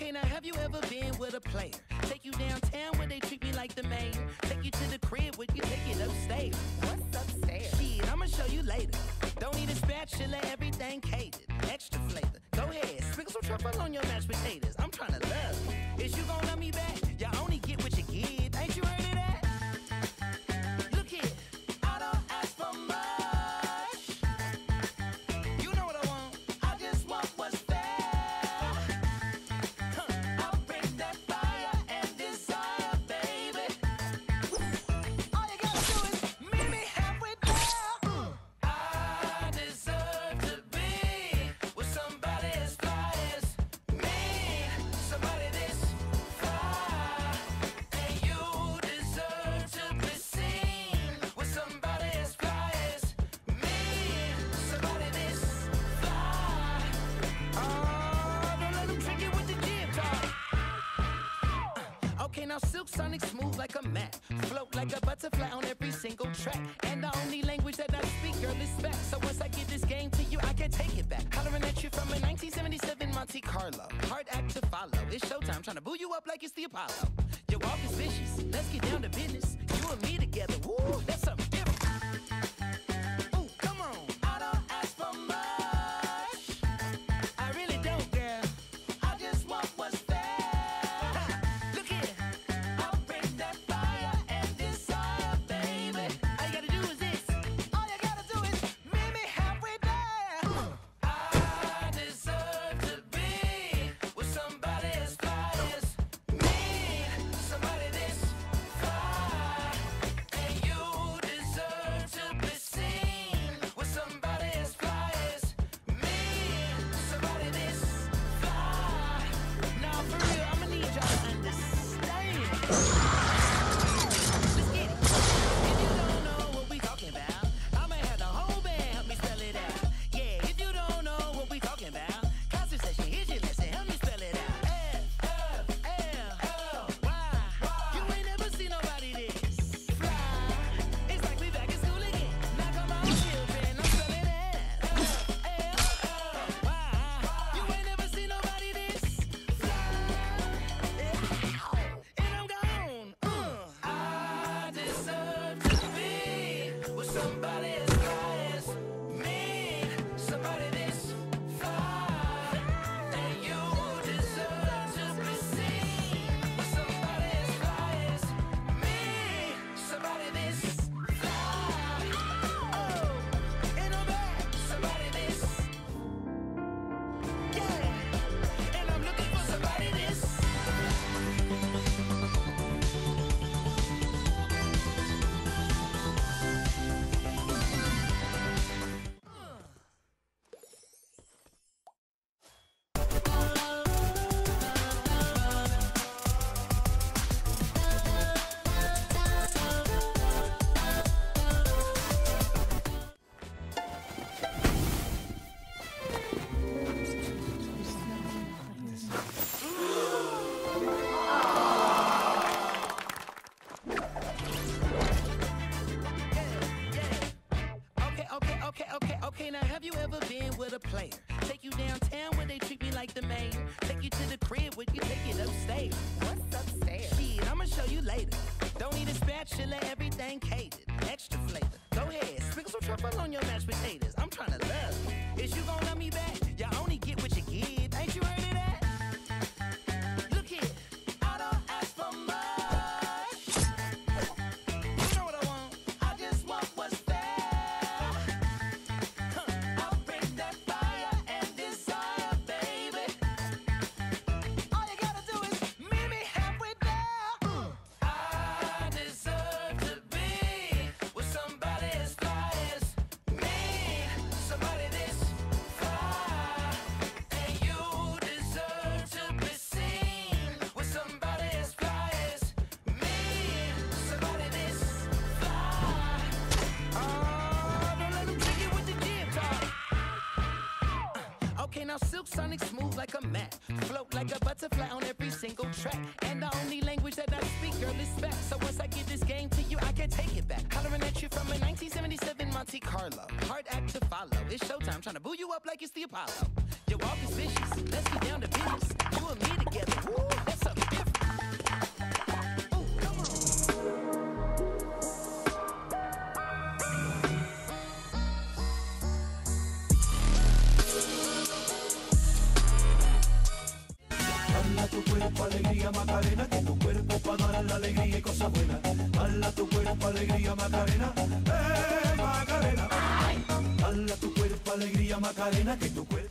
Okay, now have you ever been with a player? Take you downtown where they treat me like the main. Take you to the crib where you take it upstairs. What's upstairs? Shit, I'ma show you later. Don't need a spatula, everything catered. Extra flavor, go ahead, sprinkle some truffle on your mashed potatoes. I'm tryna love. Is you gon' love me back? You only get what you give. Ain't you heard of that? Now silk Sonic smooth like a mat, float like a butterfly on every single track. And the only language that I speak, girl, is facts. So once I give this game to you, I can't take it back. Hollering at you from a 1977 Monte Carlo, hard act to follow. It's showtime, trying to boo you up like it's the Apollo. Your walk is vicious. Let's get down to business. You and me together. Woo, that's something different. Now silk Sonic smooth like a mat, float like a butterfly on every single track. And the only language that I speak, girl, is facts. So once I give this game to you, I can't take it back. Hollering at you from a 1977 Monte Carlo, hard act to follow. It's showtime, trying to boo you up like it's the Apollo. Your walk is vicious. Let's get down to business. You and me together. Alegría Macarena, que tu cuerpo para dar la alegría y cosas buenas. Hala tu cuerpo, alegría Macarena, Macarena. Hala tu cuerpo, alegría Macarena, que tu cuerpo.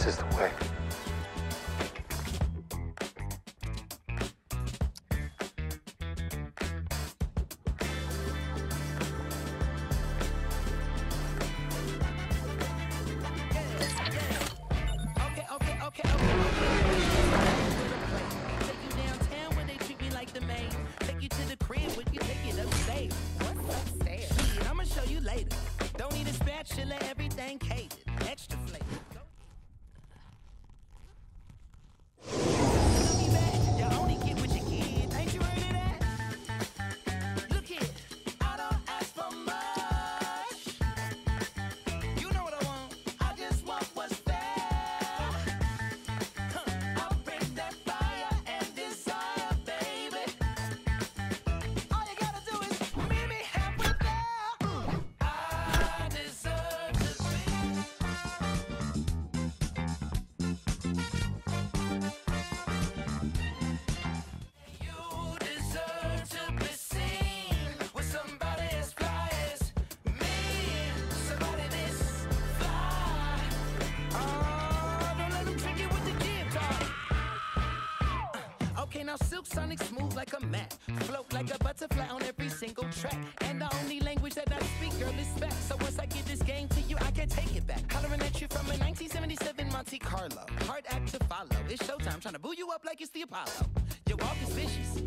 This is the way. Now silk Sonic smooth like a mat, float like a butterfly on every single track. And the only language that I speak, girl, is back. So once I give this game to you, I can't take it back. Hollering at you from a 1977 Monte Carlo, hard act to follow. It's showtime, trying to boo you up like it's the Apollo. Your walk is vicious.